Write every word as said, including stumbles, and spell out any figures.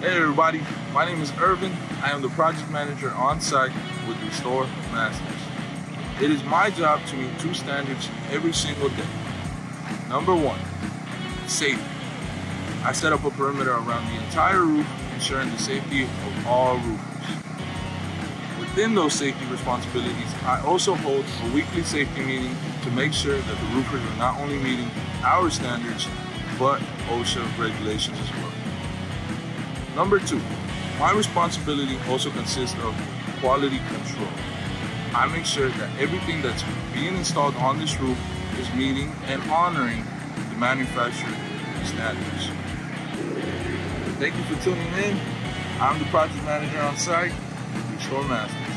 Hey everybody, my name is Irvin. I am the project manager on site with RestoreMasters. It is my job to meet two standards every single day. Number one, safety. I set up a perimeter around the entire roof, ensuring the safety of all roofers. Within those safety responsibilities, I also hold a weekly safety meeting to make sure that the roofers are not only meeting our standards, but OSHA regulations as well. Number two, my responsibility also consists of quality control. I make sure that everything that's being installed on this roof is meeting and honoring the manufacturer standards. Thank you for tuning in. I'm the project manager on site, RestoreMasters.